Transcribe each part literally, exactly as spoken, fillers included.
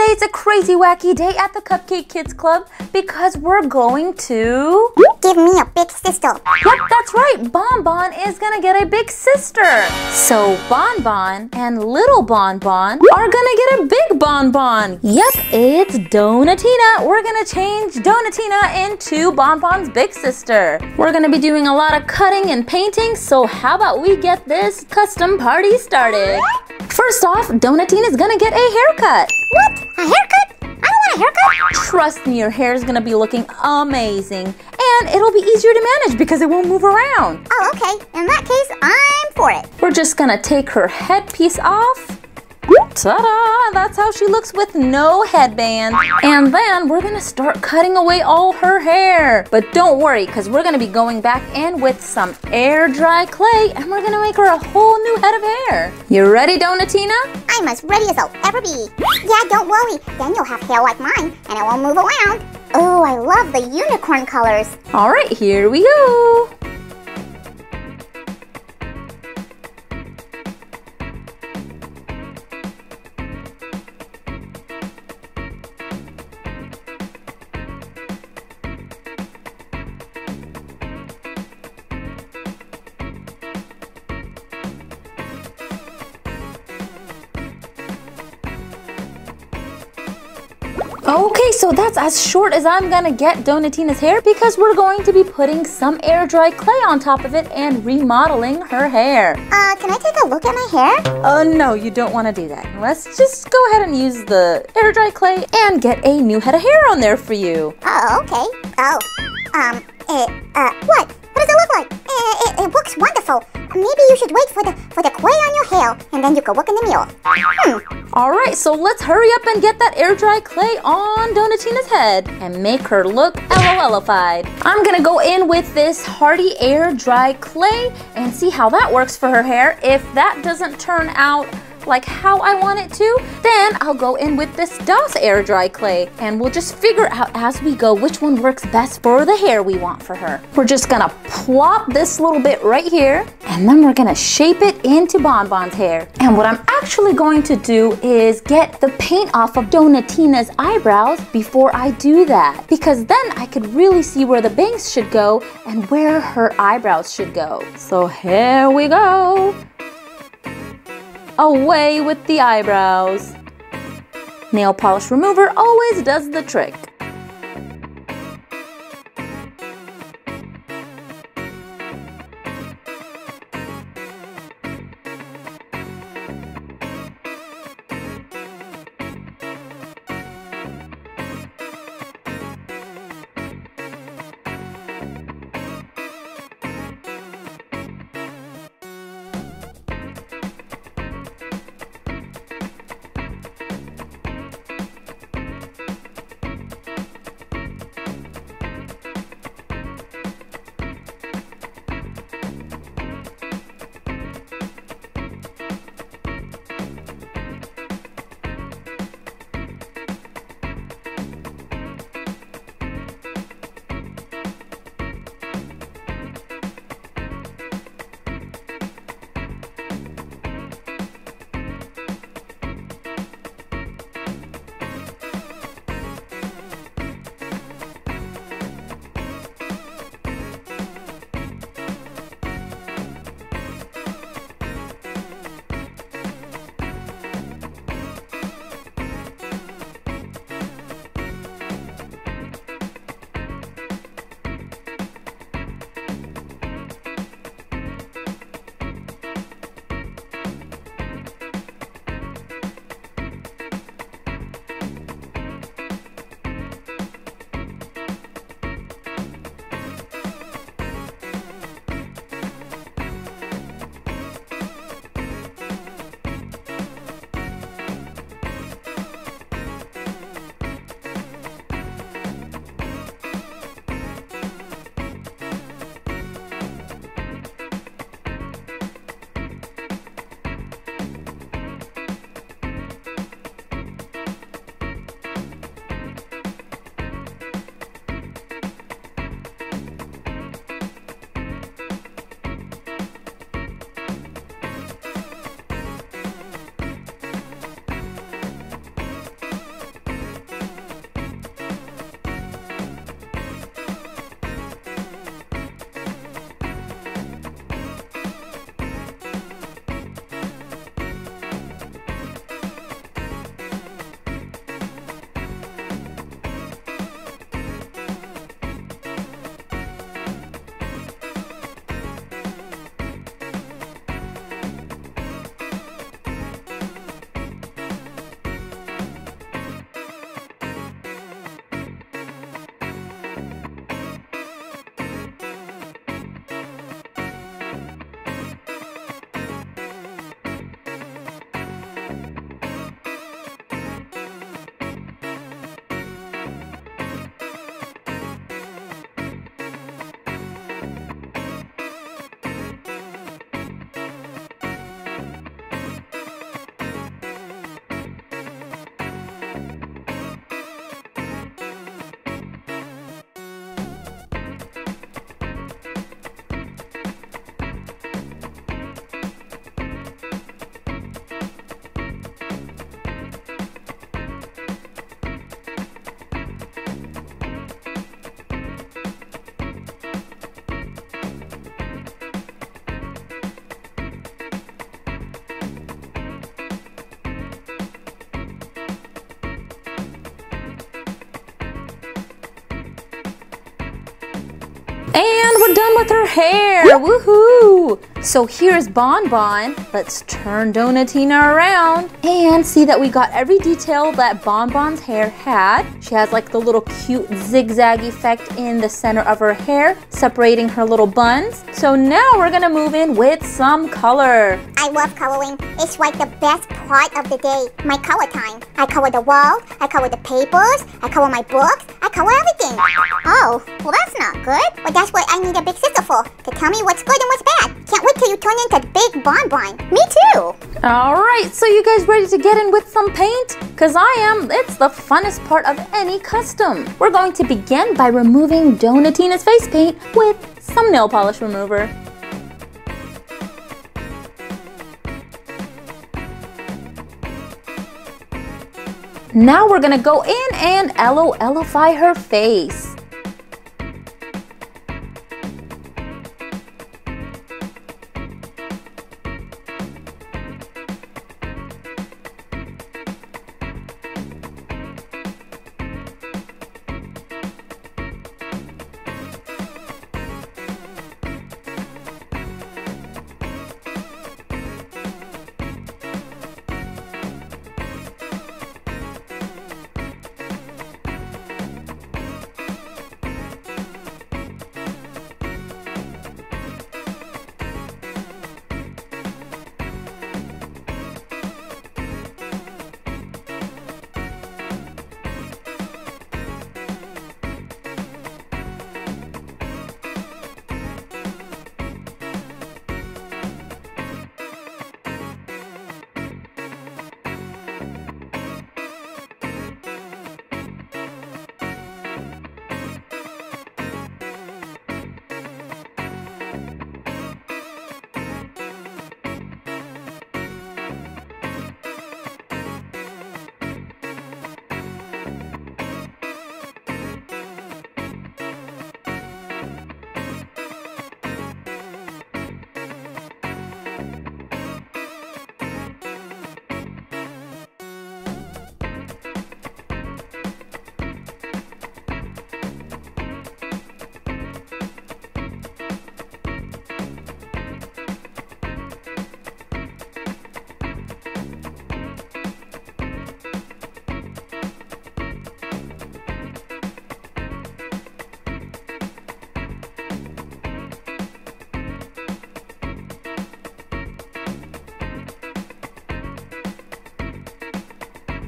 Today it's a crazy wacky day at the Cupcake Kids Club because we're going to... Give me a big sister. Yep, that's right. Bon Bon is gonna get a big sister. So Bon Bon and little Bon Bon are gonna get a big Bon Bon. Yep, it's Donatina. We're gonna change Donatina into Bon Bon's big sister. We're gonna be doing a lot of cutting and painting, so how about we get this custom party started? First off, Donatina's gonna get a haircut. What? A haircut? I don't want a haircut. Trust me, your hair is gonna be looking amazing. And it'll be easier to manage because it won't move around. Oh, okay. In that case, I'm for it. We're just gonna take her headpiece off. Ta-da! That's how she looks with no headband. And then we're gonna start cutting away all her hair. But don't worry, because we're gonna be going back in with some air dry clay and we're gonna make her a whole new head of hair. You ready, Donatina? I'm as ready as I'll ever be. Yeah, don't worry. Then you'll have hair like mine and it won't move around. Oh, I love the unicorn colors. All right, here we go. Okay, so that's as short as I'm gonna get Donatina's hair because we're going to be putting some air dry clay on top of it and remodeling her hair. Uh, can I take a look at my hair? Oh, uh, no, you don't want to do that. Let's just go ahead and use the air dry clay and get a new head of hair on there for you. Oh, okay. Oh, um, uh, uh, what? What does it look like? Uh, it, it looks wonderful. Maybe you should wait for the for the clay on your hair, and then you can look in the mirror. Hmm. All right, so let's hurry up and get that air dry clay on Donatina's head and make her look LOLified. I'm gonna go in with this Hardy air dry clay and see how that works for her hair. If that doesn't turn out like how I want it to, then I'll go in with this DOS air dry clay and we'll just figure out as we go which one works best for the hair we want for her. We're just gonna plop this little bit right here and then we're gonna shape it into Bon Bon's hair. And what I'm actually going to do is get the paint off of Donatina's eyebrows before I do that, because then I could really see where the bangs should go and where her eyebrows should go. So here we go. Away with the eyebrows. Nail polish remover always does the trick. with her hair! Woohoo! So here's Bon Bon. Let's turn Donatina around and see that we got every detail that Bon Bon's hair had. She has like the little cute zigzag effect in the center of her hair, separating her little buns. So now we're gonna move in with some color. I love coloring. It's like the best part of the day. My color time. I color the wall, I color the papers, I color my books, I color everything. Oh, well that's not good. But that's what I need a big sister for, to tell me what's good and what's bad. Can't wait till you turn into Big Bon Bon. Me too. All right, so you guys ready to get in with some paint? Because I am. It's the funnest part of any custom. We're going to begin by removing Donatina's face paint with some nail polish remover. Now we're gonna go in and LOLify her face.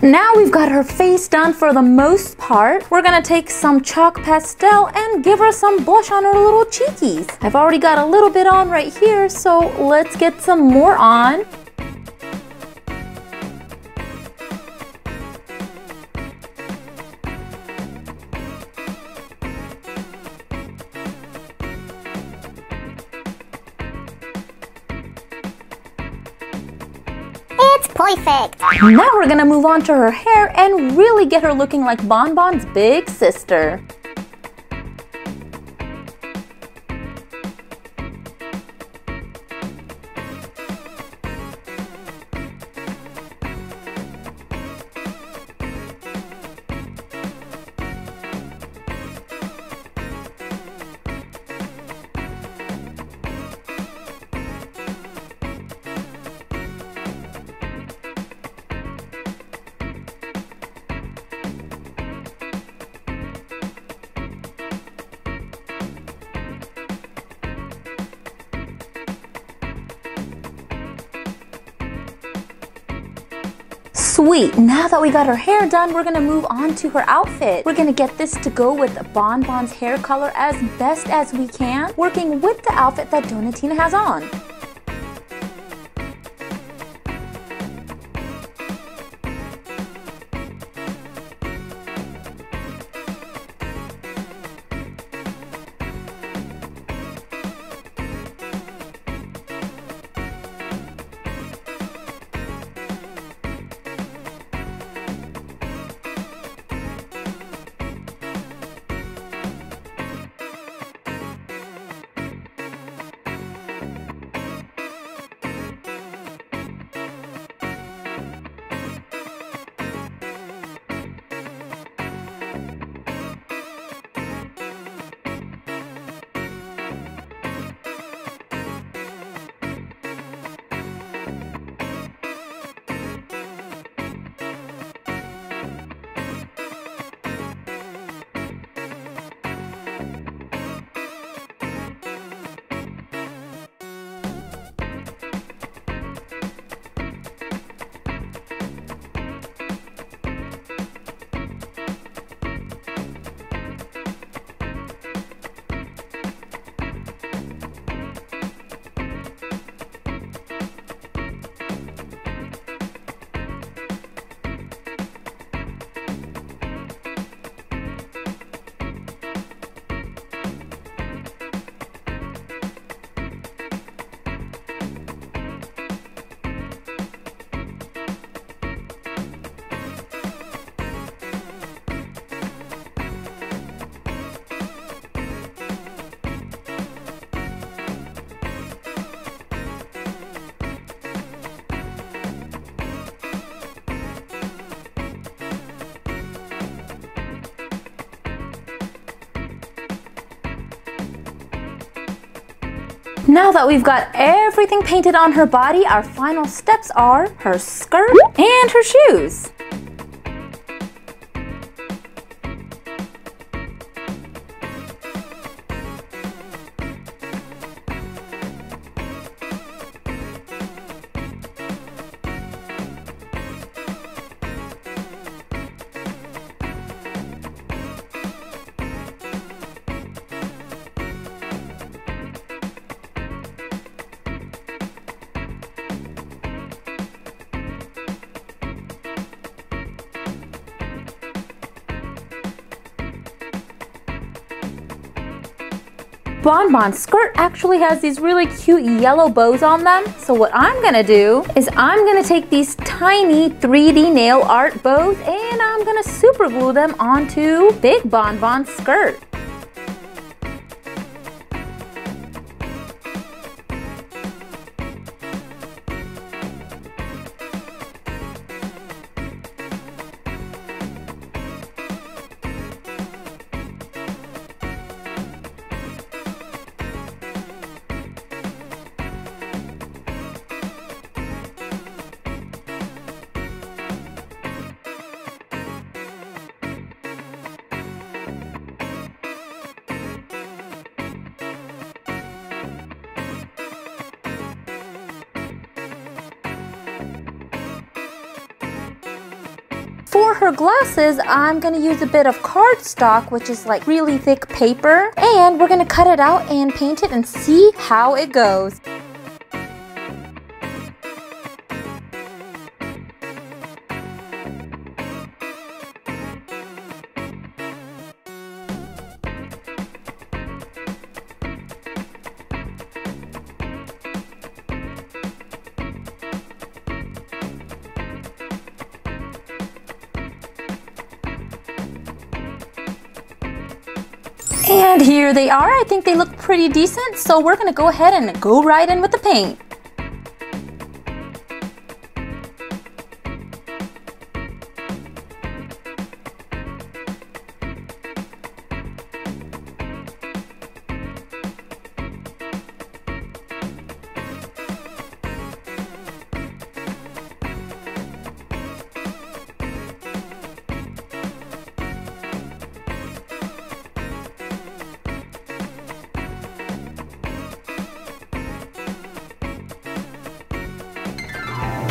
Now we've got her face done for the most part. We're gonna take some chalk pastel and give her some blush on her little cheekies. I've already got a little bit on right here, so let's get some more on. Perfect. Now we're gonna move on to her hair and really get her looking like Bon Bon's big sister. Sweet, now that we got her hair done, we're gonna move on to her outfit. We're gonna get this to go with Bon Bon's hair color as best as we can, working with the outfit that Donatina has on. Now that we've got everything painted on her body, our final steps are her skirt and her shoes. Bon Bon's skirt actually has these really cute yellow bows on them, so what I'm gonna do is I'm gonna take these tiny three D nail art bows and I'm gonna super glue them onto Big Bon Bon's skirt. For her glasses, I'm gonna use a bit of cardstock, which is like really thick paper, and we're gonna cut it out and paint it and see how it goes. And here they are. I think they look pretty decent, so we're gonna go ahead and go right in with the paint.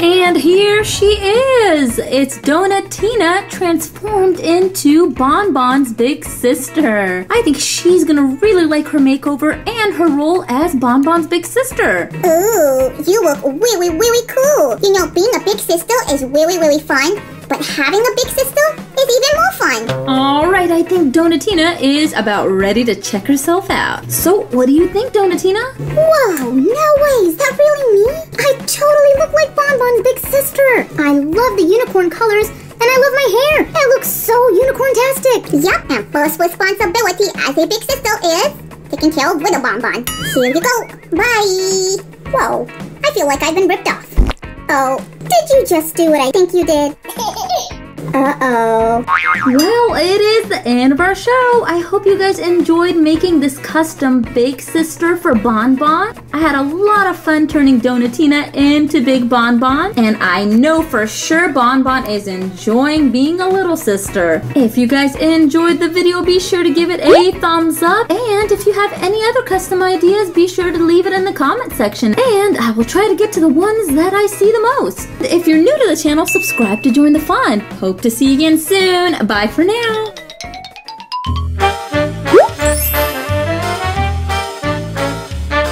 And here she is! It's Donatina transformed into Bon Bon's big sister. I think she's gonna really like her makeover and her role as Bon Bon's big sister. Ooh, you look really, really cool. You know, being a big sister is really, really fun, but having a big sister is even more fun. All right, I think Donatina is about ready to check herself out. So, what do you think, Donatina? Whoa, no way, is that really me? I totally look like Bon Bon's big sister. I love the unicorn colors, and I love my hair. It looks so unicorn-tastic. Yep, and first responsibility as a big sister is taking care of little Bon Bon. Here you go. Bye. Whoa, I feel like I've been ripped off. Oh, did you just do what I think you did? Uh-oh. Well, it is the end of our show. I hope you guys enjoyed making this custom big sister for Bon Bon. I had a lot of fun turning Donatina into Big Bon Bon, and I know for sure Bon Bon is enjoying being a little sister. If you guys enjoyed the video, be sure to give it a thumbs up, and if you have any other custom ideas, be sure to leave it in the comment section, and I will try to get to the ones that I see the most. If you're new to the channel, subscribe to join the fun. Hope to see you again soon. Bye for now.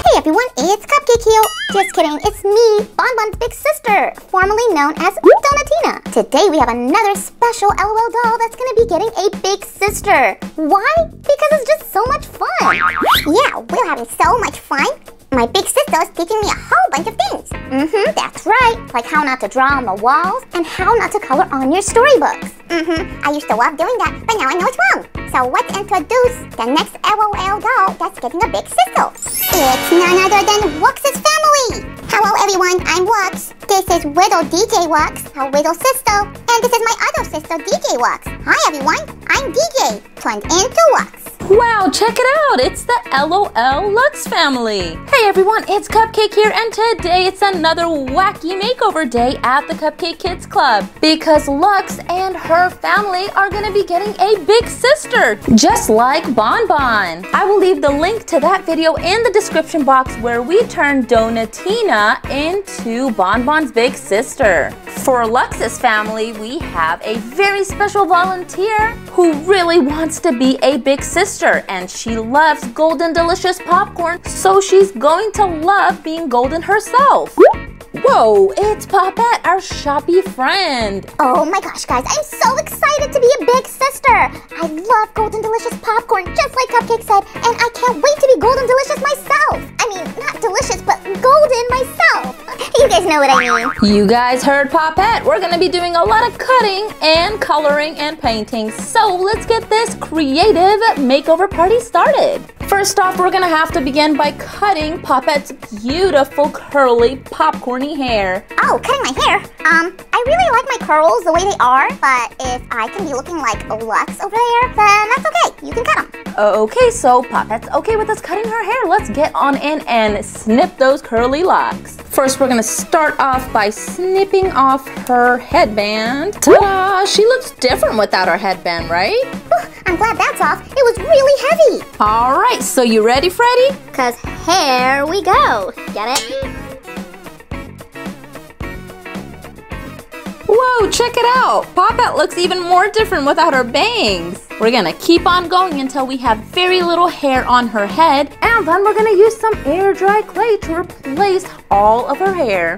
Hey everyone, it's Cupcake here. Just kidding, it's me, Bon Bon's big sister, formerly known as Donatina. Today we have another special LOL doll that's gonna be getting a big sister. Why? Because it's just so much fun. Yeah, we're having so much fun. My big sister's teaching me a whole bunch of things. Mm-hmm, that's right. Like how not to draw on the walls and how not to color on your storybooks. Mm-hmm, I used to love doing that, but now I know it's wrong. So let's introduce the next LOL doll that's getting a big sister. It's none other than Lux's family. Hello everyone, I'm Lux. This is little D J Lux, her little sister, and And this is my other sister, D J Lux. Hi everyone, I'm D J, turned into Lux. Wow, check it out, it's the LOL Lux family. Hey everyone, it's Cupcake here, and today it's another wacky makeover day at the Cupcake Kids Club because Lux and her family are gonna be getting a big sister, just like Bon Bon. I will leave the link to that video in the description box where we turn Donatina into Bon Bon's big sister. For Lux's family, we have a very special volunteer who really wants to be a big sister, and she loves golden delicious popcorn, so she's going to love being golden herself. Whoa, it's Poppet, our shoppy friend. Oh my gosh, guys, I'm so excited to be a big sister. I love golden delicious popcorn, just like Cupcake said, and I can't wait to be golden delicious myself. I mean, not delicious, but golden myself. You guys know what I mean. You guys heard Poppet. We're gonna be doing a lot of cutting and coloring and painting. So let's get this creative makeover party started. First off, we're gonna have to begin by cutting Poppet's beautiful curly popcorny hair. Oh, cutting my hair? Um, I really like my curls the way they are, but if I can be looking like Lux over there, then that's okay. You can cut them. Okay, so Poppet's okay with us cutting her hair. Let's get on in and snip those curly locks. First, we're gonna start off by snipping off her headband. Ta-da! She looks different without her headband, right? Ooh, I'm glad that's off. It was really heavy. All right. So you ready, Freddy? 'Cause here we go. Get it? Whoa, check it out. Poppet looks even more different without her bangs. We're gonna keep on going until we have very little hair on her head, and then we're gonna use some air dry clay to replace all of her hair.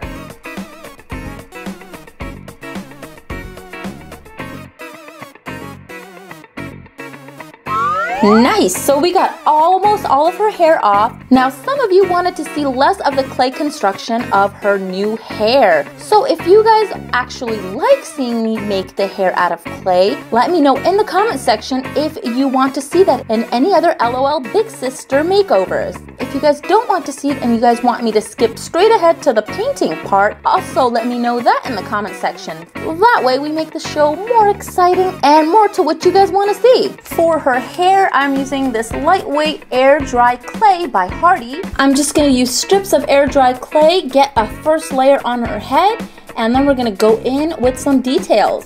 Nice, so we got almost all of her hair off. Now some of you wanted to see less of the clay construction of her new hair. So if you guys actually like seeing me make the hair out of clay, let me know in the comment section if you want to see that in any other LOL Big Sister makeovers. If you guys don't want to see it and you guys want me to skip straight ahead to the painting part, also let me know that in the comment section. That way we make the show more exciting and more to what you guys want to see. For her hair, I'm using this lightweight air dry clay by Hardy. I'm just gonna use strips of air dry clay, get a first layer on her head, and then we're gonna go in with some details.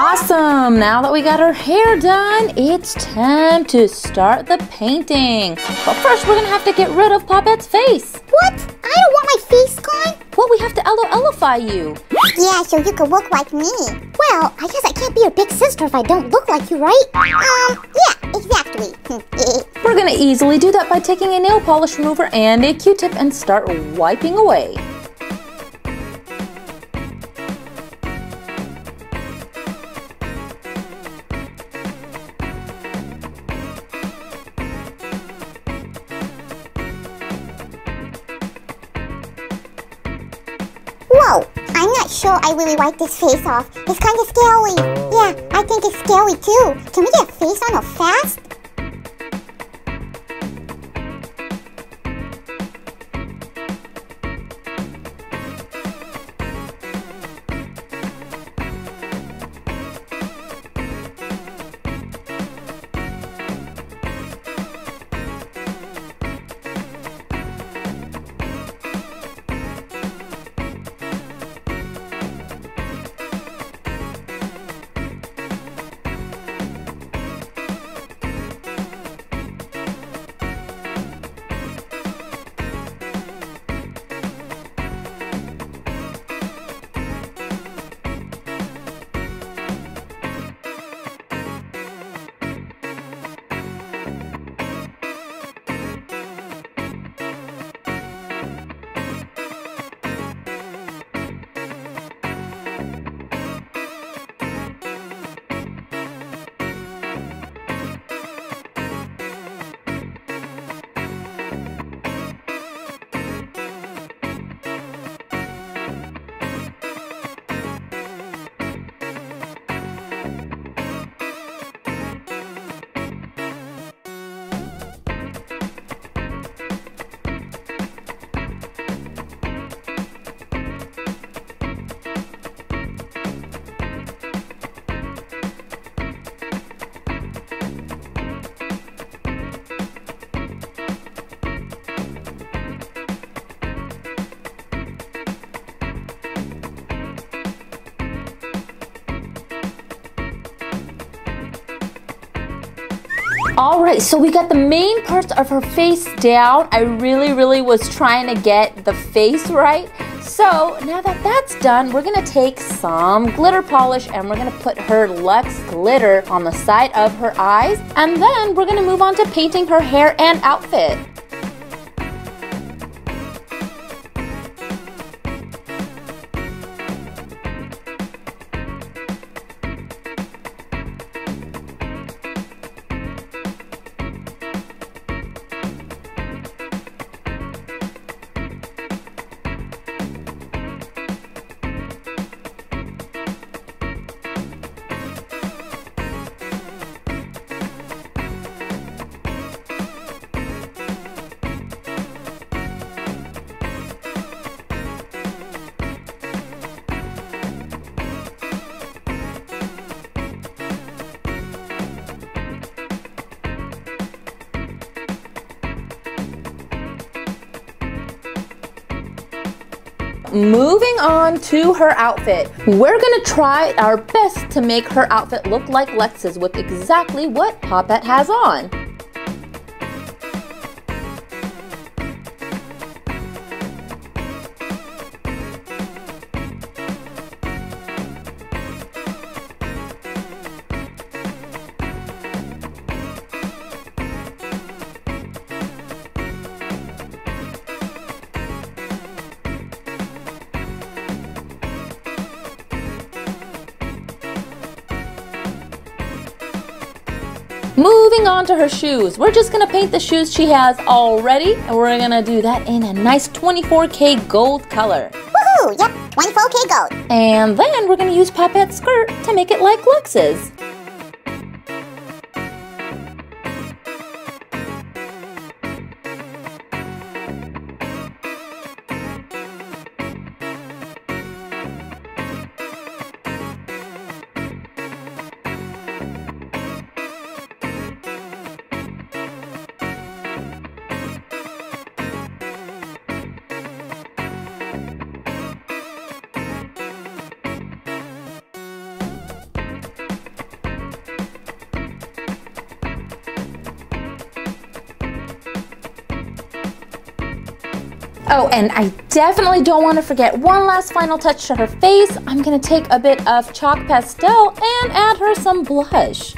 Awesome! Now that we got our hair done, it's time to start the painting. But first, we're gonna have to get rid of Poppet's face. What? I don't want my face gone. Well, we have to LOLify you. Yeah, so you can look like me. Well, I guess I can't be your big sister if I don't look like you, right? Um, yeah, exactly. We're gonna easily do that by taking a nail polish remover and a Q-tip and start wiping away. Sure, I really wipe this face off. It's kind of scary. Yeah, I think it's scary too. Can we get a face on her fast? Alright, so we got the main parts of her face down. I really, really was trying to get the face right. So now that that's done, we're gonna take some glitter polish and we're gonna put her Lux glitter on the side of her eyes. And then we're gonna move on to painting her hair and outfit. Moving on to her outfit, we're gonna try our best to make her outfit look like Lux's with exactly what Poppet has on. Moving on to her shoes, we're just gonna paint the shoes she has already, and we're gonna do that in a nice twenty-four K gold color. Woohoo! Yep, twenty-four K gold. And then we're gonna use Poppet's skirt to make it like Lux's. Oh, and I definitely don't want to forget one last final touch to her face. I'm gonna take a bit of chalk pastel and add her some blush.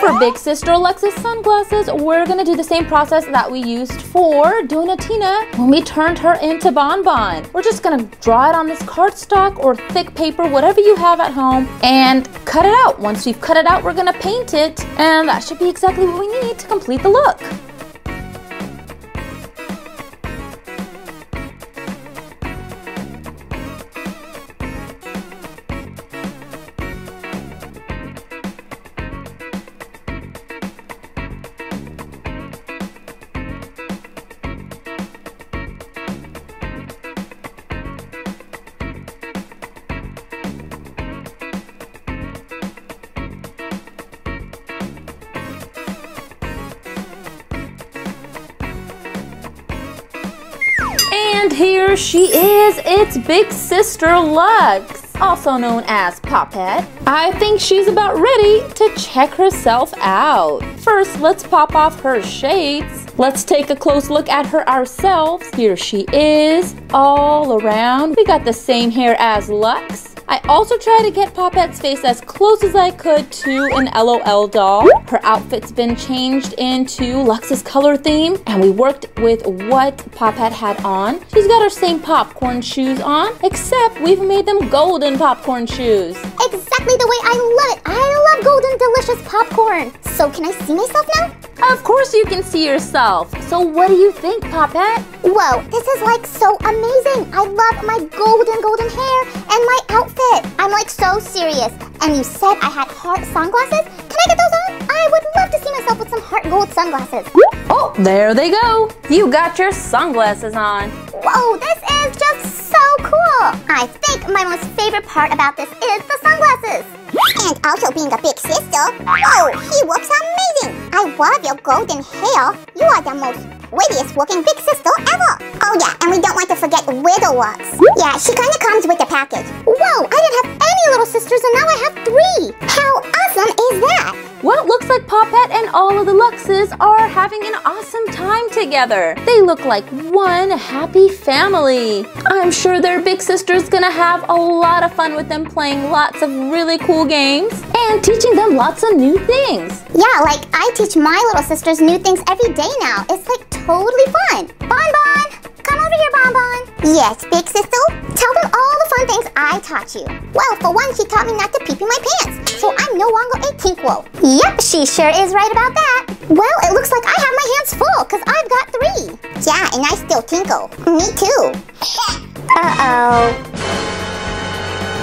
For Big Sister Lux's sunglasses, we're gonna do the same process that we used for Donatina when we turned her into Bon Bon. We're just gonna draw it on this cardstock or thick paper, whatever you have at home, and cut it out. Once we've cut it out, we're gonna paint it, and that should be exactly what we need to complete the look. And here she is, it's Big Sister Lux, also known as Poppet. I think she's about ready to check herself out. First, let's pop off her shades. Let's take a close look at her ourselves. Here she is, all around. We got the same hair as Lux. I also tried to get Poppet's face as close as I could to an LOL doll. Her outfit's been changed into Lux's color theme, and we worked with what Poppet had on. She's got her same popcorn shoes on, except we've made them golden popcorn shoes. Exactly the way I love it. I love golden delicious popcorn. So can I see myself now? Of course you can see yourself. So what do you think, Poppet? Whoa, this is like so amazing. I love my golden, golden hair and my outfit. I'm like so serious. And you said I had heart sunglasses? Can I get those on? I would love to see myself with some heart gold sunglasses. Oh, there they go. You got your sunglasses on. Whoa, this is just so cool. I think my most favorite part about this is the sunglasses. And also being a big sister. Oh, he looks amazing! I love your golden hair. You are the most prettiest looking big sister ever. Oh yeah, and we don't want to forget Little Lux. Yeah, she kinda comes with the package. Whoa, I didn't have any little sisters and now I have three. How awesome is that? Well, it looks like Poppet and all of the Luxes are having an awesome time together. They look like one happy family. I'm sure their big sister's gonna have a lot of fun with them playing lots of really cool games and teaching them lots of new things. Yeah, like I teach my little sisters new things every day now. It's like totally fun. Bon Bon, come over here, Bon Bon. Yes, big sister, tell them all the fun things I taught you. Well, for one, she taught me not to pee in my pants, so I'm no longer a tinkwall. Yep, she sure is right about that. Well, it looks like I have my hands full, because I've got three. Yeah, and I still tinkle. Me too. Uh-oh.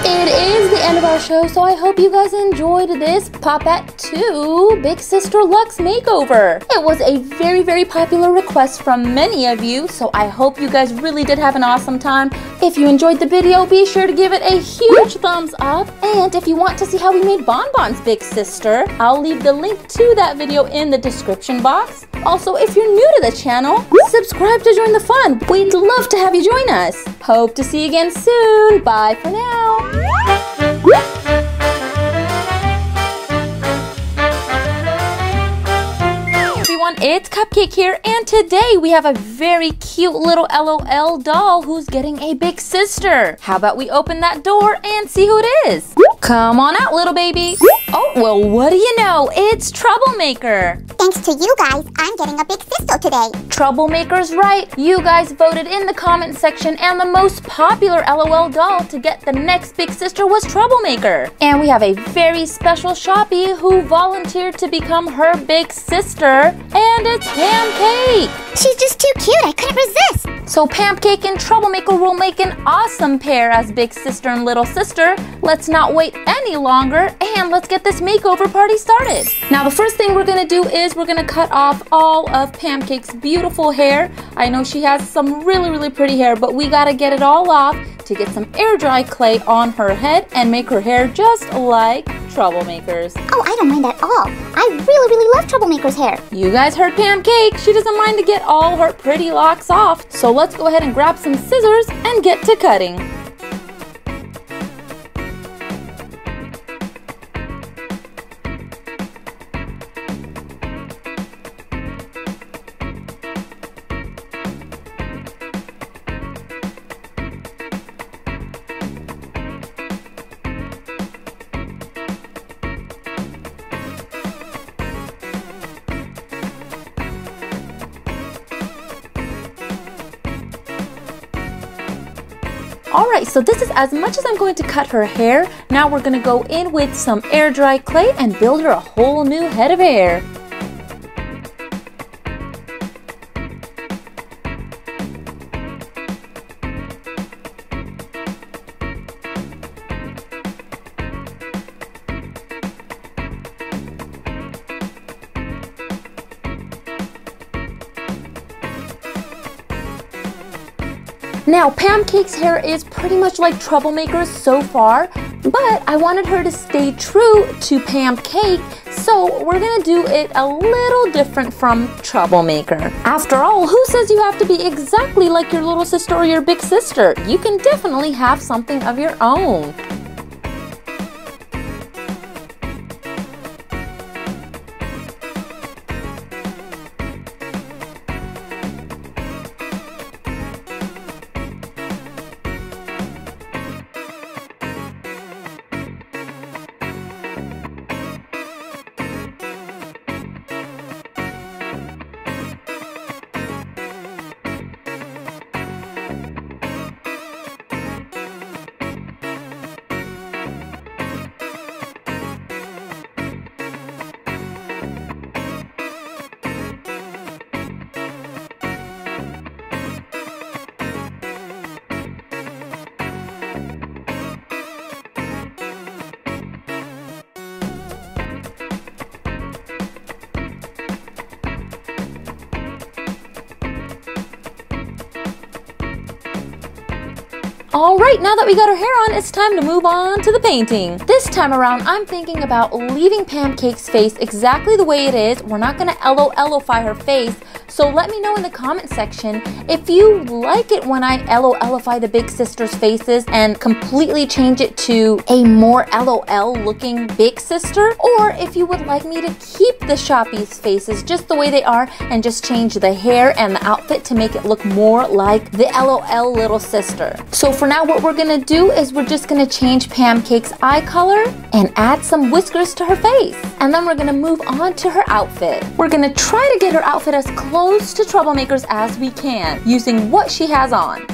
It is the end of our show, so I hope you guys enjoyed this Poppet two Big Sister Lux makeover. It was a very, very popular request from many of you, so I hope you guys really did have an awesome time. If you enjoyed the video, be sure to give it a huge thumbs up. And if you want to see how we made Bon Bon's big sister, I'll leave the link to that video in the description box. Also, if you're new to the channel, subscribe to join the fun. We'd love to have you join us. Hope to see you again soon. Bye for now. Woo! It's Cupcake here, and today we have a very cute little LOL doll who's getting a big sister. How about we open that door and see who it is? Come on out, little baby. Oh, well, what do you know? It's Troublemaker. Thanks to you guys, I'm getting a big sister today. Troublemaker's right. You guys voted in the comment section, and the most popular LOL doll to get the next big sister was Troublemaker. And we have a very special shoppie who volunteered to become her big sister. And it's Pam-Cake! She's just too cute, I couldn't resist! So Pam-Cake and Troublemaker will make an awesome pair as big sister and little sister. Let's not wait any longer, and let's get this makeover party started. Now the first thing we're gonna do is we're gonna cut off all of Pam-Cake's beautiful hair. I know she has some really, really pretty hair, but we gotta get it all off to get some air dry clay on her head and make her hair just like Troublemaker's. Oh, I don't mind at all. I really, really love Troublemaker's hair. You guys heard Pam-Cake. She doesn't mind to get all her pretty locks off. So let's go ahead and grab some scissors and get to cutting. Alright, so this is as much as I'm going to cut her hair. Now we're going to go in with some air dry clay and build her a whole new head of hair. Now, Pam-Cake's hair is pretty much like Troublemaker's so far, but I wanted her to stay true to Pam-Cake, so we're gonna do it a little different from Troublemaker. After all, who says you have to be exactly like your little sister or your big sister? You can definitely have something of your own. Alright, now that we got our hair on, it's time to move on to the painting. This time around, I'm thinking about leaving Pam-Cake's face exactly the way it is. We're not gonna LOLify her face, so let me know in the comment section if you like it when I LOLify the big sister's faces and completely change it to a more LOL looking big sister, or if you would like me to keep the shoppies' faces just the way they are and just change the hair and the outfit to make it look more like the LOL little sister. So for now, what we're gonna do is we're just gonna change Pam-Cake's eye color and add some whiskers to her face. And then we're gonna move on to her outfit. We're gonna try to get her outfit as close to Troublemaker's as we can, using what she has on.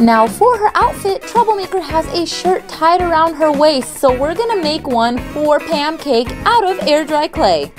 Now for her outfit, Troublemaker has a shirt tied around her waist, so we're gonna make one for Pam-Cake out of air dry clay.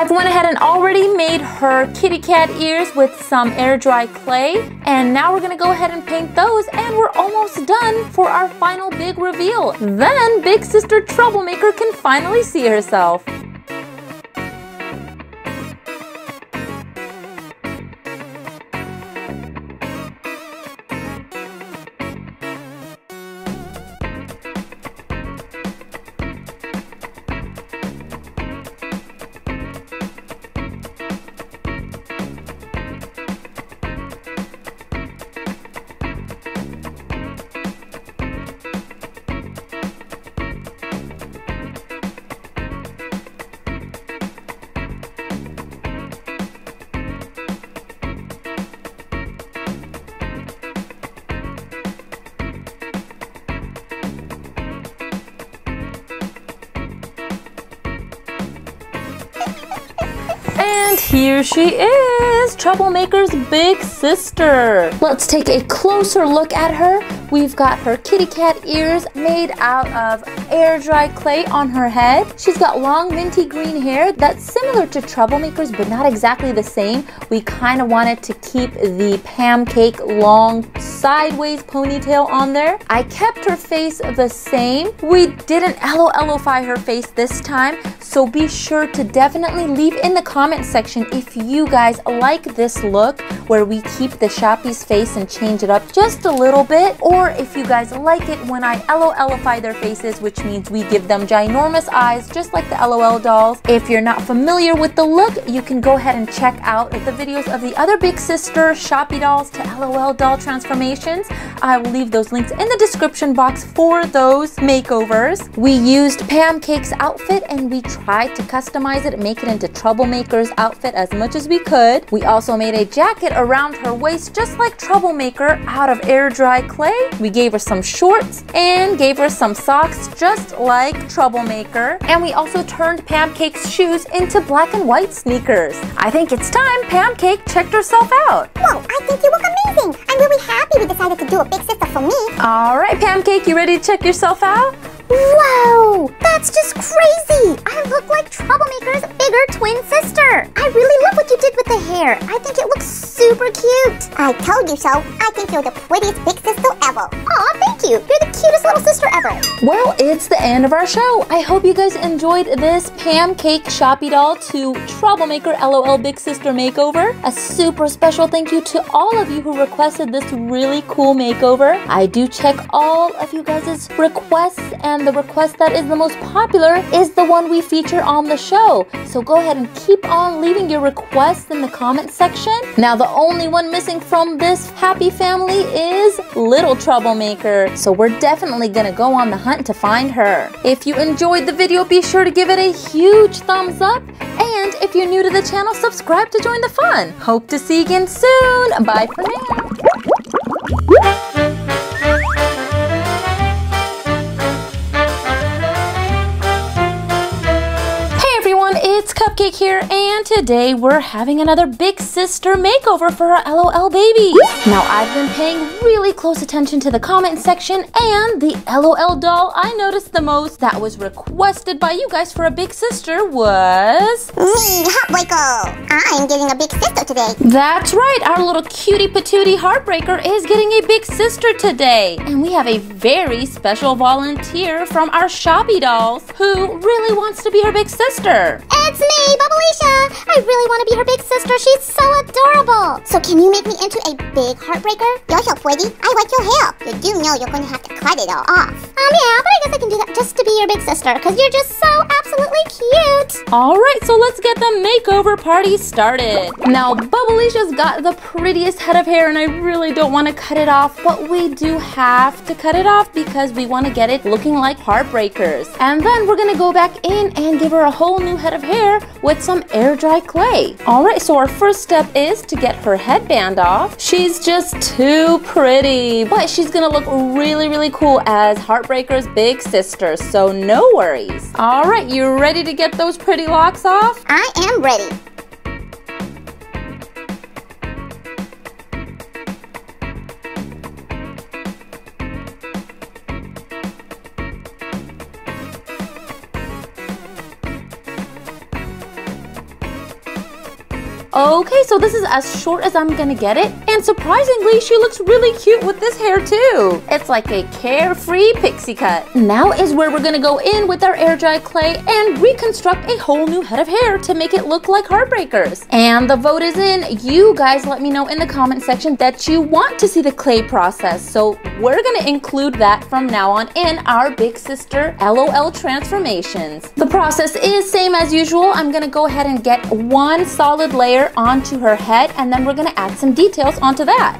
I've went ahead and already made her kitty cat ears with some air dry clay, and now we're gonna go ahead and paint those, and we're almost done for our final big reveal. Then big sister Troublemaker can finally see herself. And here she is, Troublemaker's big sister. Let's take a closer look at her. We've got her kitty cat ears made out of air dry clay on her head. She's got long minty green hair that's similar to Troublemaker's but not exactly the same. We kind of wanted to keep the Pam-Cake long sideways ponytail on there. I kept her face the same. We didn't LOLify her face this time, so be sure to definitely leave in the comment section if you guys like this look where we keep the Shoppy's face and change it up just a little bit, or if you guys like it when I LOLify their faces, which means we give them ginormous eyes just like the LOL dolls. If you're not familiar with the look, you can go ahead and check out the videos of the other big sister Shoppy dolls to LOL doll transformations. I will leave those links in the description box for those makeovers. We used Pam-Cake's outfit and we tried to customize it and make it into Troublemaker's outfit as much as we could. We also made a jacket around her waist just like Troublemaker out of air dry clay. We gave her some shorts and gave her some socks just like Troublemaker. And we also turned Pam-Cake's shoes into black and white sneakers. I think it's time Pam-Cake checked herself out. Whoa, I think you look amazing. I'm really happy we decided to do a big sister for me. All right, Pam-Cake, you ready to check yourself out? Wow, that's just crazy! I look like Troublemaker's bigger twin sister! I really love what you did with the hair. I think it looks super cute! I told you so! I think you're the prettiest big sister ever! Aw, thank you! You're the cutest little sister ever! Well, it's the end of our show! I hope you guys enjoyed this Pam-Cake Shoppy doll to Troublemaker LOL Big Sister makeover. A super special thank you to all of you who requested this really cool makeover. I do check all of you guys' requests, and And the request that is the most popular is the one we feature on the show. So go ahead and keep on leaving your requests in the comment section. Now the only one missing from this happy family is Little Troublemaker. So we're definitely gonna go on the hunt to find her. If you enjoyed the video, be sure to give it a huge thumbs up. And if you're new to the channel, subscribe to join the fun. Hope to see you again soon. Bye for now. It's Cupcake here, and today we're having another big sister makeover for our LOL baby. Now I've been paying really close attention to the comment section, and the LOL doll I noticed the most that was requested by you guys for a big sister was... me, Heartbreaker! I'm getting a big sister today. That's right, our little cutie patootie Heartbreaker is getting a big sister today. And we have a very special volunteer from our Shoppy dolls who really wants to be her big sister. It's me, Bubbleisha! I really want to be her big sister. She's so adorable. So can you make me into a big Heartbreaker? You're so pretty. I like your hair. You do know you're going to have to cut it all off. Um, yeah, but I guess I can do that just to be your big sister because you're just so absolutely cute. All right, so let's get the makeover party started. Now, Bubbleisha's got the prettiest head of hair, and I really don't want to cut it off, but we do have to cut it off because we want to get it looking like Heartbreakers. And then we're going to go back in and give her a whole new head of hair with some air dry clay. Alright, so our first step is to get her headband off. She's just too pretty, but she's gonna look really, really cool as Heartbreaker's big sister, so no worries. Alright, you ready to get those pretty locks off? I am ready. Okay, so this is as short as I'm gonna get it. And surprisingly, she looks really cute with this hair too. It's like a carefree pixie cut. Now is where we're gonna go in with our air dry clay and reconstruct a whole new head of hair to make it look like Heartbreakers. And the vote is in. You guys let me know in the comment section that you want to see the clay process. So we're gonna include that from now on in our big sister LOL transformations. The process is same as usual. I'm gonna go ahead and get one solid layer onto her head, and then we're gonna add some details onto that.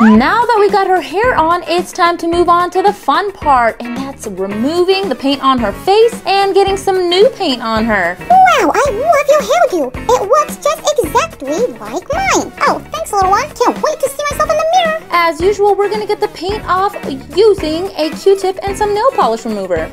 Now that we got her hair on, it's time to move on to the fun part, and that's removing the paint on her face and getting some new paint on her. Wow, I love your hairdo. It works just exactly like mine. Oh, thanks, little one. Can't wait to see myself in the mirror. As usual, we're gonna get the paint off using a Q-tip and some nail polish remover.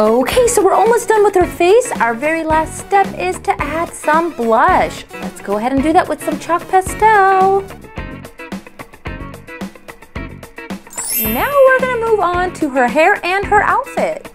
Okay, so we're almost done with her face. Our very last step is to add some blush. Let's go ahead and do that with some chalk pastel. Now we're gonna move on to her hair and her outfit.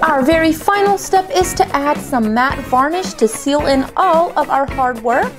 Our very final step is to add some matte varnish to seal in all of our hard work.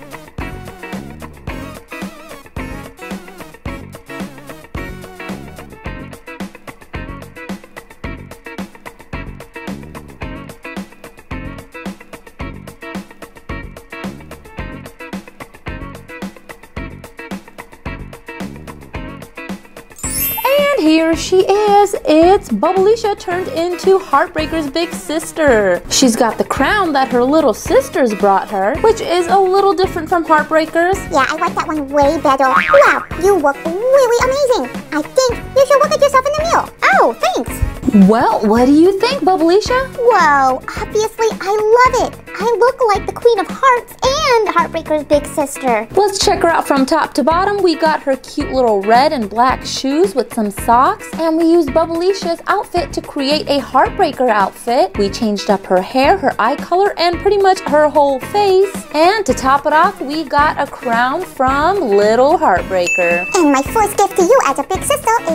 here she is. It's Bubbleisha turned into Heartbreaker's big sister. She's got the crown that her little sisters brought her, which is a little different from Heartbreaker's. Yeah, I like that one way better. Wow, you look really amazing. I think you should look at yourself in the mirror. Oh, thanks. Well, what do you think, Bubbleisha? Whoa, obviously I love it. I look like the Queen of Hearts and Heartbreaker's big sister. Let's check her out from top to bottom. We got her cute little red and black shoes with some socks, and we used Bubbleisha's outfit to create a Heartbreaker outfit. We changed up her hair, her eye color, and pretty much her whole face. And to top it off, we got a crown from Little Heartbreaker. And my first gift to you as a big sister is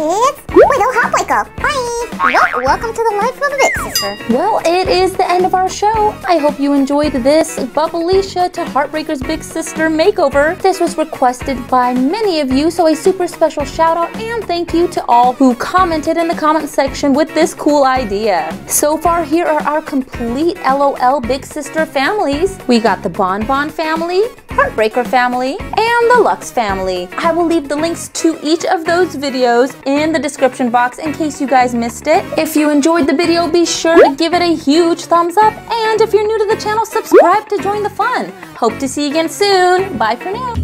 Little Heartbreaker. Bye! Well, welcome to the life of a big sister. Well, it is the end of our show. I hope you enjoyed this Bubbleisha to Heartbreaker's big sister makeover. This was requested by many of you, so a super special shout out and thank you to all who commented in the comment section with this cool idea. So far, here are our complete LOL big sister families. We got the Bon Bon family, Heartbreaker family, and the Lux family. I will leave the links to each of those videos in the description box in case you guys missed it. If you enjoyed the video, be sure to give it a huge thumbs up, and if you're new to the channel, subscribe to join the fun. Hope to see you again soon. Bye for now.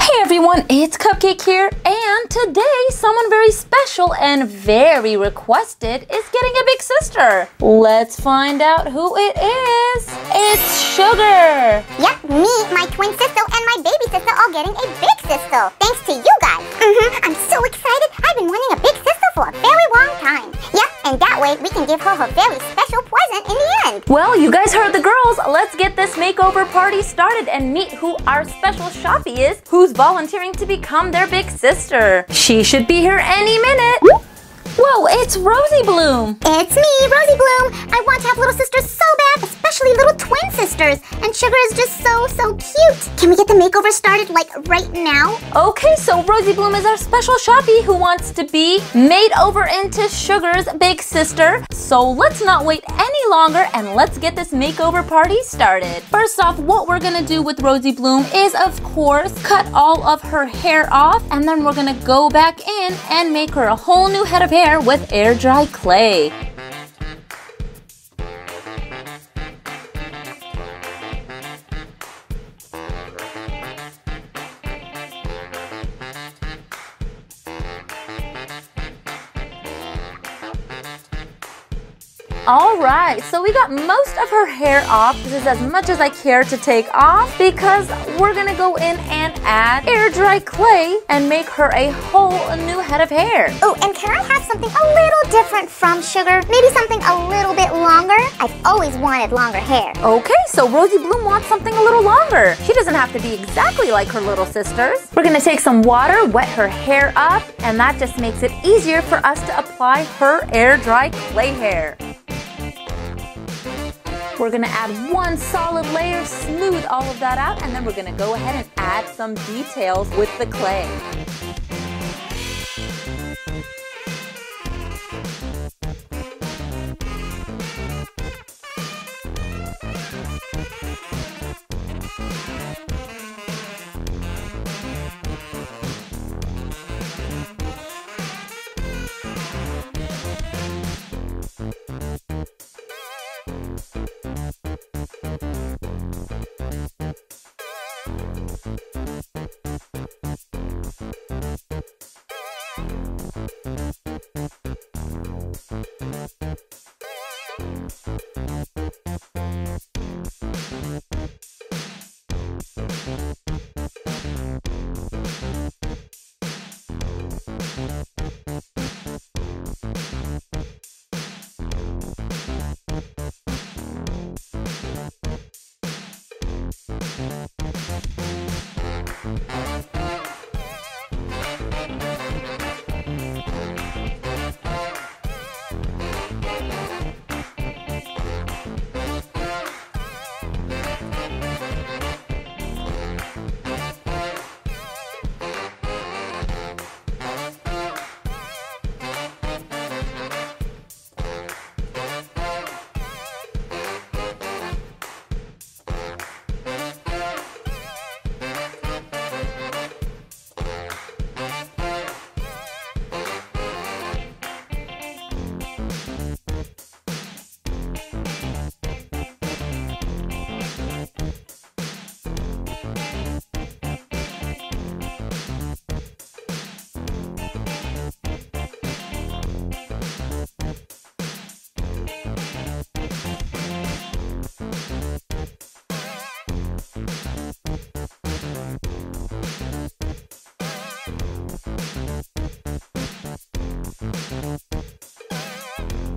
Hey everyone, it's Cupcake here, and today someone very special and very requested is getting a big sister. Let's find out who it is. It's Sugar. Yep, me, my twin sister, and my baby sister are getting a big sister, thanks to you guys. Mm-hmm. I'm so excited. I've been wanting a big sister for a very long time. Yep, and that way we can give her her very special present in the end. Well, you guys heard the girls. Let's get this makeover party started and meet who our special shoppy is, who's volunteering to become their big sister. She should be here any minute. Whoa, it's Rosie Bloom. It's me, Rosie Bloom. I want to have little sisters so bad, especially little twin sisters. And Sugar is just so, so cute. Can we get the makeover started, like, right now? Okay, so Rosie Bloom is our special shoppy who wants to be made over into Sugar's big sister. So let's not wait any longer and let's get this makeover party started. First off, what we're gonna do with Rosie Bloom is, of course, cut all of her hair off, and then we're gonna go back in and make her a whole new head of hair with air dry clay. Alright, so we got most of her hair off. This is as much as I care to take off because we're gonna go in and add air dry clay and make her a whole new head of hair. Oh, and can I have something a little different from Sugar? Maybe something a little bit longer? I've always wanted longer hair. Okay, so Rosie Bloom wants something a little longer. She doesn't have to be exactly like her little sisters. We're gonna take some water, wet her hair up, and that just makes it easier for us to apply her air dry clay hair. We're gonna add one solid layer, smooth all of that out, and then we're gonna go ahead and add some details with the clay.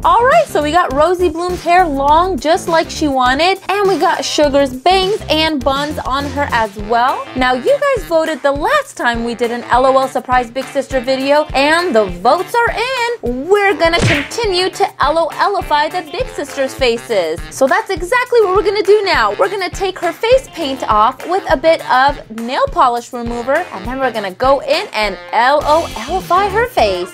All right, so we got Rosie Bloom's hair long, just like she wanted, and we got Sugar's bangs and buns on her as well. Now, you guys voted the last time we did an LOL Surprise Big Sister video, and the votes are in. We're gonna continue to LOLify the Big Sister's faces. So that's exactly what we're gonna do now. We're gonna take her face paint off with a bit of nail polish remover, and then we're gonna go in and LOLify her face.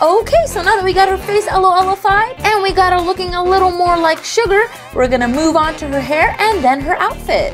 Okay, so now that we got her face LOLified and we got her looking a little more like Sugar, we're gonna move on to her hair and then her outfit.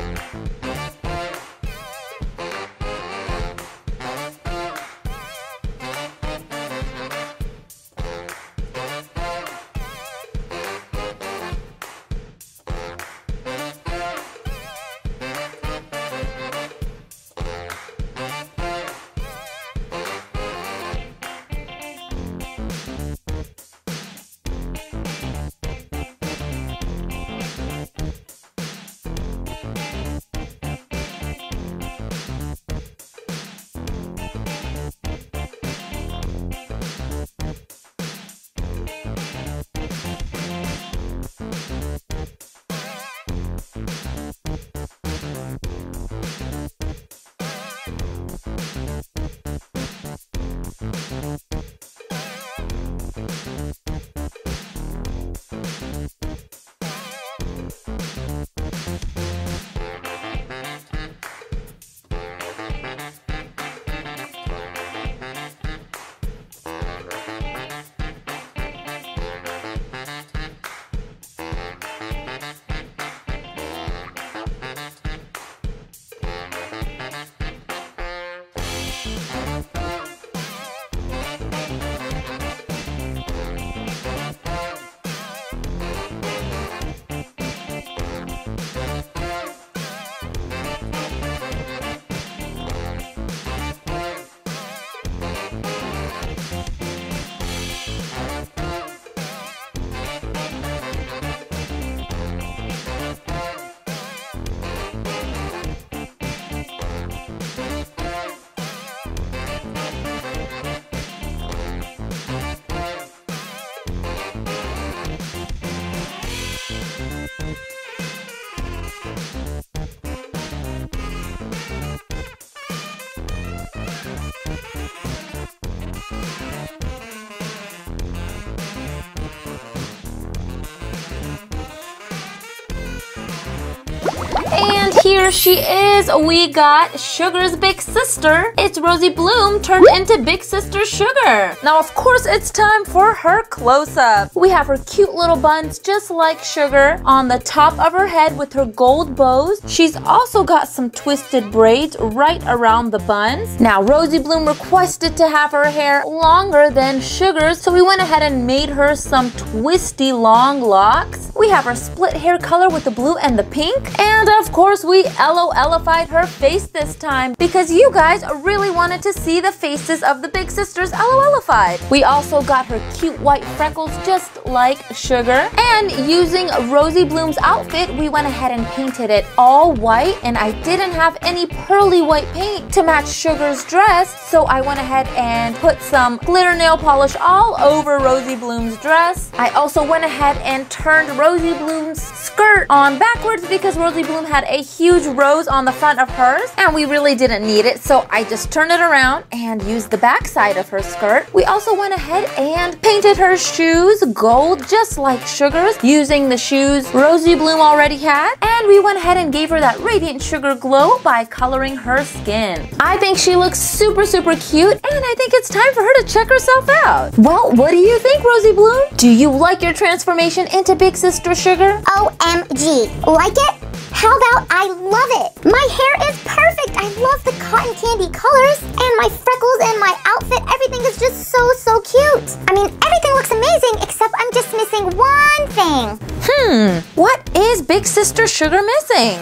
Here she is. We got Sugar's big sister. It's Rosie Bloom turned into Big Sister Sugar. Now, of course, it's time for her close-up. We have her cute little buns just like Sugar on the top of her head with her gold bows. She's also got some twisted braids right around the buns. Now, Rosie Bloom requested to have her hair longer than Sugar's, so we went ahead and made her some twisty long locks. We have our split hair color with the blue and the pink. And of course we LOLified her face this time because you guys really wanted to see the faces of the big sisters LOLified. We also got her cute white freckles just like Sugar. And using Rosie Bloom's outfit, we went ahead and painted it all white, and I didn't have any pearly white paint to match Sugar's dress, so I went ahead and put some glitter nail polish all over Rosie Bloom's dress. I also went ahead and turned Rosie Bloom's skirt on backwards because Rosie Bloom had a huge rose on the front of hers and we really didn't need it, so I just turned it around and used the back side of her skirt. We also went ahead and painted her shoes gold just like Sugar's, using the shoes Rosie Bloom already had, and we went ahead and gave her that radiant Sugar glow by coloring her skin. I think she looks super super cute and I think it's time for her to check herself out. Well, what do you think, Rosie Bloom? Do you like your transformation into Big Sister Sugar? O M G, like it? How about I love it? My hair is perfect. I love the cotton candy colors and my freckles and my outfit. Everything is just so, so cute. I mean, everything looks amazing except I'm just missing one thing. Hmm, what is Big Sister Sugar missing?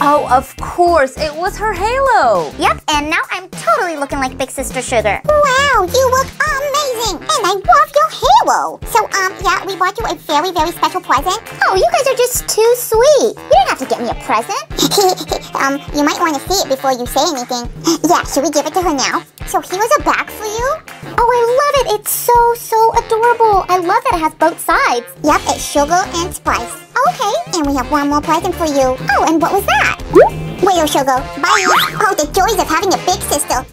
Oh, of course, it was her halo. Yep, and now I'm totally looking like Big Sister Sugar. Wow, you look amazing, and I love your halo. So, um, yeah, we bought you a very, very special present. Oh, you guys are just too sweet. You didn't have to get me a present. um, you might want to see it before you say anything. Yeah, should we give it to her now? So here's a bag for you. Oh, I love it. It's so, so adorable. I love that it has both sides. Yep, it's Sugar and Spice. Okay, and we have one more present for you. Oh, and what was that? Well, Sugar, bye. Oh, the joys of having a big sister.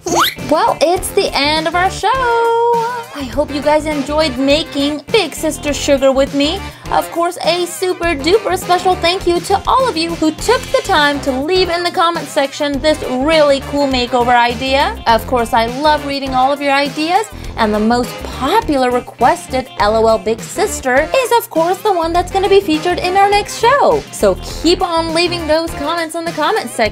Well, it's the end of our show. I hope you guys enjoyed making Big Sister Sugar with me. Of course, a super duper special thank you to all of you who took the time to leave in the comment section this really cool makeover idea. Of course, I love reading all of your ideas, and the most popular requested LOL Big Sister is of course the one that's going to be featured in our next show. So keep on leaving those comments in the comment section.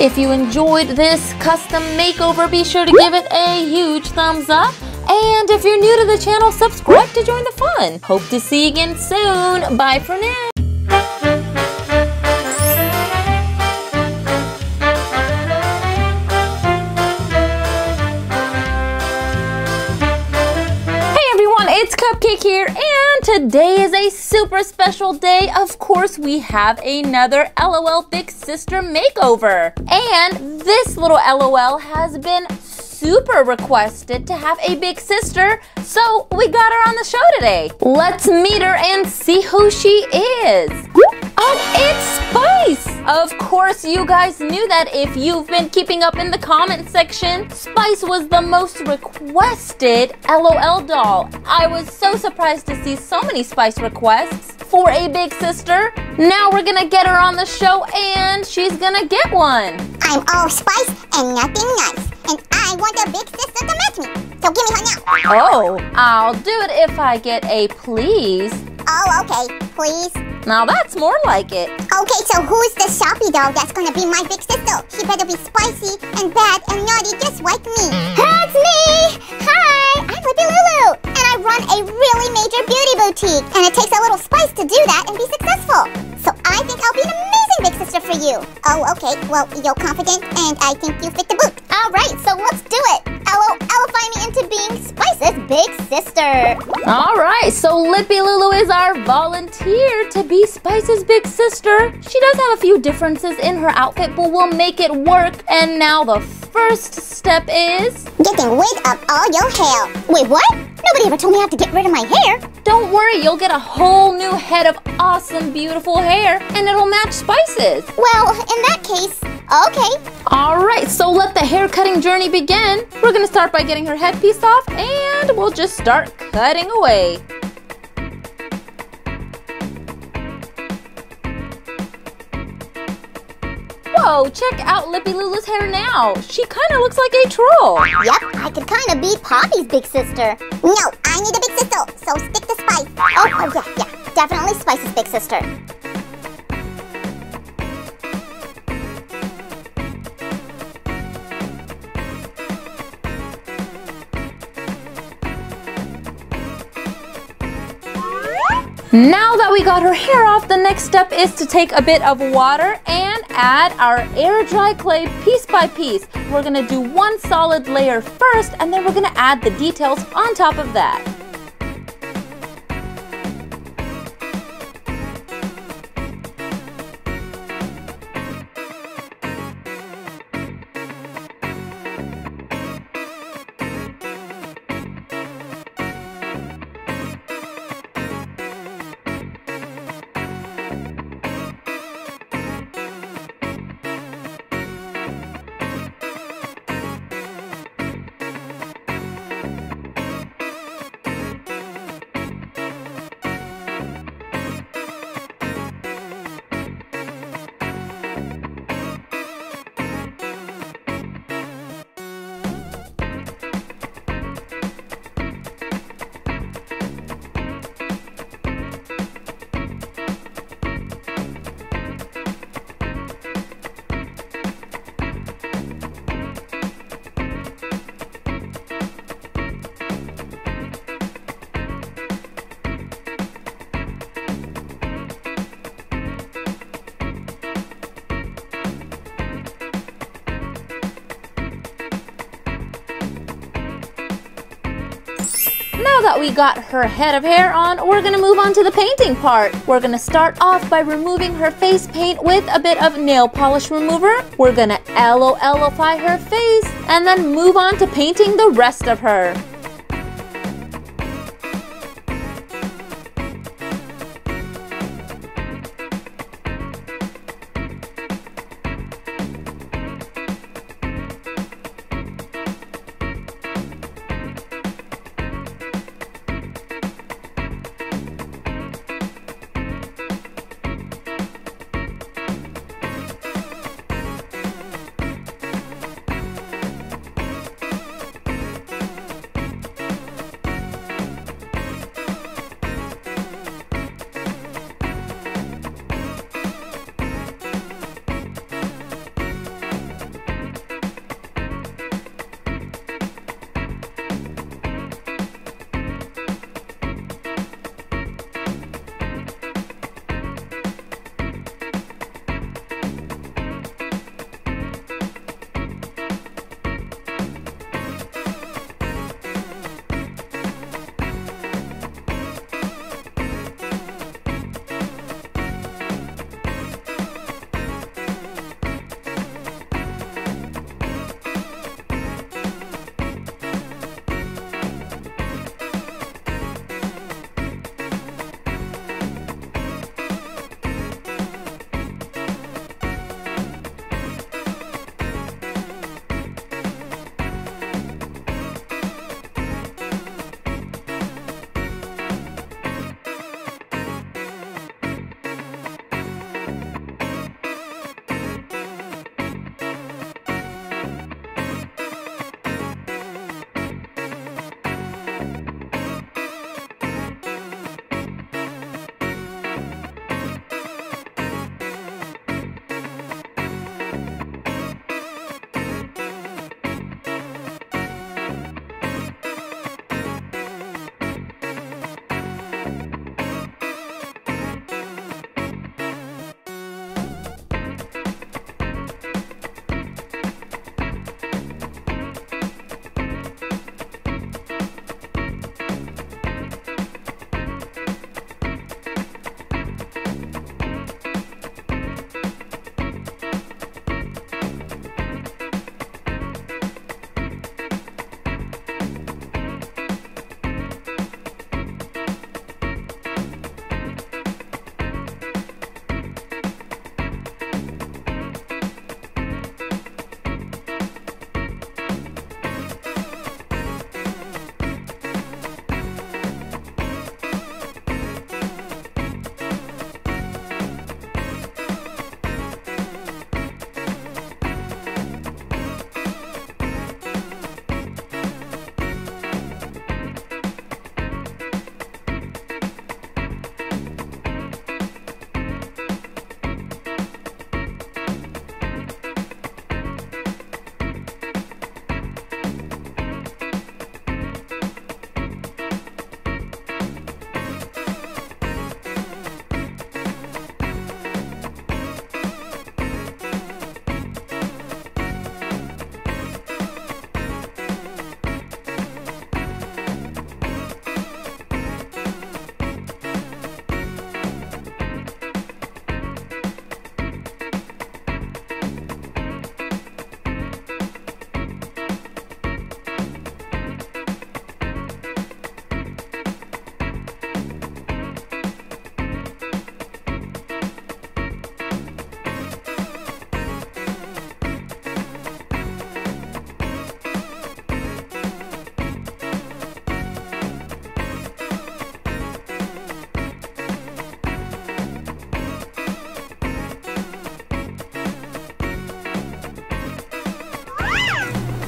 If you enjoyed this custom makeover, be sure to give it a huge thumbs up. And if you're new to the channel, subscribe to join the fun. Hope to see you again soon. Bye for now. Hey everyone, it's Cupcake here, and today is a super special day. Of course, we have another LOL Big Sister makeover. And this little LOL has been super requested to have a big sister, so we got her on the show today. Let's meet her and see who she is. Oh, it's Spice! Of course, you guys knew that if you've been keeping up in the comment section. Spice was the most requested LOL doll. I was so surprised to see so many Spice requests for a big sister. Now we're gonna get her on the show and she's gonna get one. I'm all Spice and nothing nice. And I want a big sister to match me. So give me one now. Oh, I'll do it if I get a please. Oh, okay. Please. Now that's more like it. Okay, so who's the shoppy doll that's gonna be my big sister? She better be spicy and bad and naughty just like me. That's me! Hi, I'm Lippy Lulu. And I run a really major beauty boutique. And it takes a little spice to do that and be successful. So I think I'll be an amazing big sister for you. Oh, okay. Well, you're confident and I think you fit the boot. Alright, so let's do it. LOLify me into being Spice's big sister. Alright, so Lippy Lulu is our volunteer to be Spice's big sister. She does have a few differences in her outfit, but we'll make it work. And now the first step is getting rid of all your hair. Wait, what? Nobody ever told me I have to get rid of my hair. Don't worry, you'll get a whole new head of awesome, beautiful hair, and it'll match Spice's. Well, in that case, okay. Alright, so let the hair cutting journey begin. We're gonna start by getting her headpiece off, and we'll just start cutting away. Whoa, check out Lippy Lulu's hair now. She kinda looks like a troll. Yep, I could kinda be Poppy's big sister. No, I need a big sister, so stick to Spice. Oh, oh yeah, yeah, definitely Spice's big sister. Now that we got her hair off, the next step is to take a bit of water and add our air dry clay piece by piece. We're gonna do one solid layer first, and then we're gonna add the details on top of that. Now that we got her head of hair on, we're gonna move on to the painting part. We're gonna start off by removing her face paint with a bit of nail polish remover. We're gonna LOLify her face and then move on to painting the rest of her.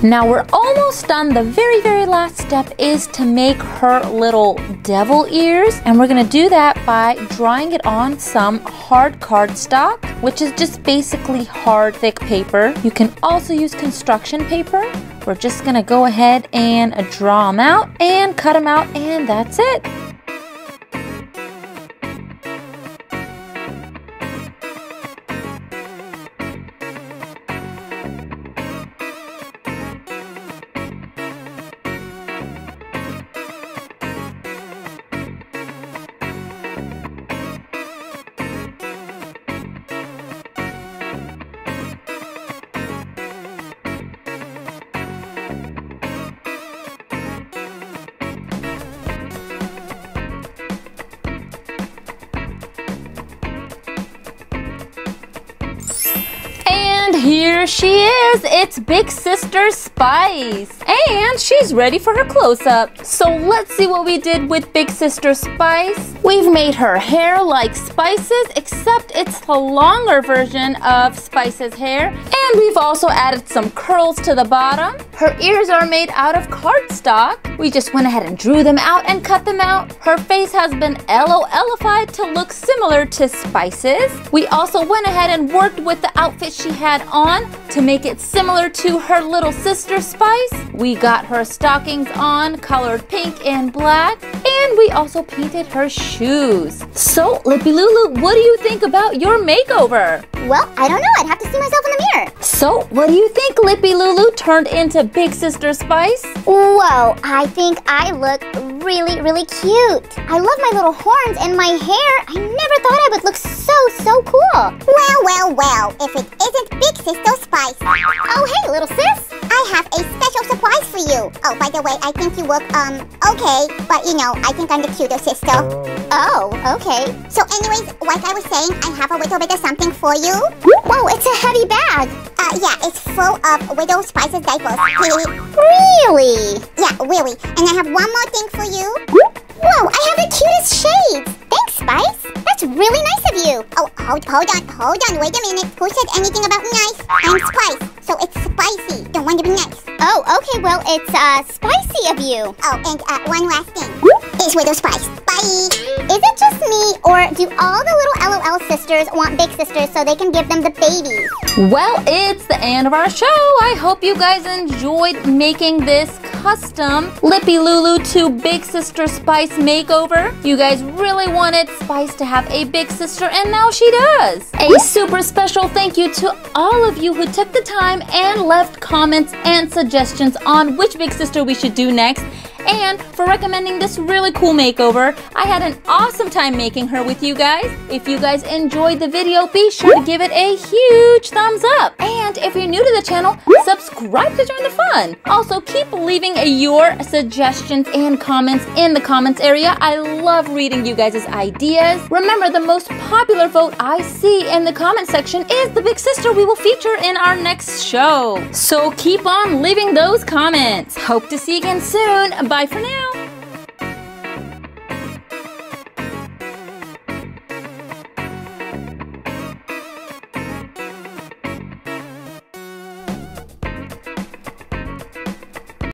Now we're almost done. The very, very last step is to make her little devil ears. And we're gonna do that by drawing it on some hard cardstock, which is just basically hard, thick paper. You can also use construction paper. We're just gonna go ahead and draw them out and cut them out, and that's it. Here she is, it's Big Sister Spice, and she's ready for her close-up. So let's see what we did with Big Sister Spice. We've made her hair like Spice's, except it's the longer version of Spice's hair, and we've also added some curls to the bottom. Her ears are made out of cardstock. We just went ahead and drew them out and cut them out. Her face has been LOLified to look similar to Spice's. We also went ahead and worked with the outfit she had on to make it similar to her little sister Spice. We got her stockings on, colored pink and black, and we also painted her shoes. So, Lippy Lulu, what do you think about your makeover? Well, I don't know. I'd have to see myself in the mirror. So, what do you think Lippy Lulu turned into Big Sister Spice? Whoa, I think I look really, really cute. I love my little horns and my hair. I never thought I would look so, so cool. Well, well, well, if it isn't Big Sister Spice. Oh, hey, little sis. I have a special surprise for you. Oh, by the way, I think you look, um, okay. But, you know, I think I'm the cuter sister. Oh, okay. So anyways, like I was saying, I have a little bit of something for you. Whoa, it's a heavy bag. Uh, yeah, it's full of Widow Spice's diapers. Really? Yeah, really. And I have one more thing for you. Whoa, I have the cutest shades. Thanks, Spice. That's really nice of you. Oh, hold, hold on, hold on, wait a minute. Who said anything about nice? I'm Spice, so it's spicy. Don't want to be nice. Oh, okay, well, it's, uh, spicy of you. Oh, and, uh, one last thing. It's Widow Spice. Bye! Is it just me, or do all the little LOL sisters want big sisters so they can give them the babies? Well, it's the end of our show. I hope you guys enjoyed making this custom Lippy Lulu to Big Sister Spice makeover. You guys really wanted Spice to have a big sister, and now she does. A super special thank you to all of you who took the time and left comments and suggestions on which big sister we should do next, and for recommending this really cool makeover. I had an awesome time making her with you guys. If you guys enjoyed the video, be sure to give it a huge thumbs up. And if you're new to the channel, subscribe to join the fun. Also, keep leaving your suggestions and comments in the comments area. I love reading you guys' ideas. Remember, the most popular vote I see in the comment section is the big sister we will feature in our next show. So keep on leaving those comments. Hope to see you again soon. Bye for now.